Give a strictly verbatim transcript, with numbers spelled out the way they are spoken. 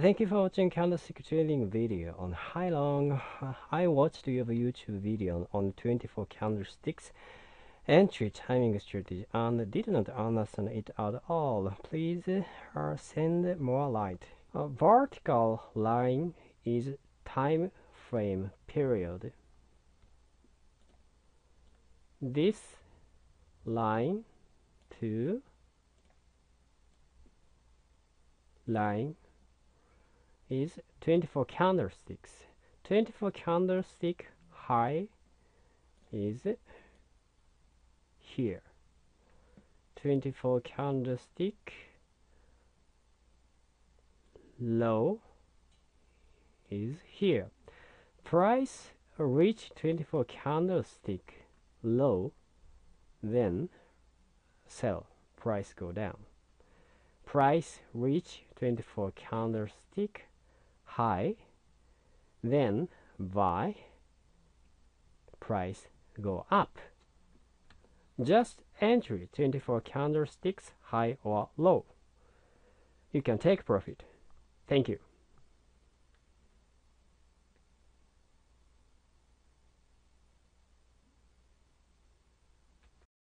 Thank you for watching candlestick trading video on High Long. I watched your YouTube video on twenty-four candlesticks entry timing strategy and did not understand it at all. Please uh, send more light. A vertical line is time frame period. This line to line is twenty-four candlesticks. twenty-four candlestick high is here. twenty-four candlestick low is here. Price reach twenty-four candlestick low, then sell, price go down. Price reach twenty-four candlestick high, then buy, price go up. Just entry twenty-four candlesticks high or low. You can take profit. Thank you.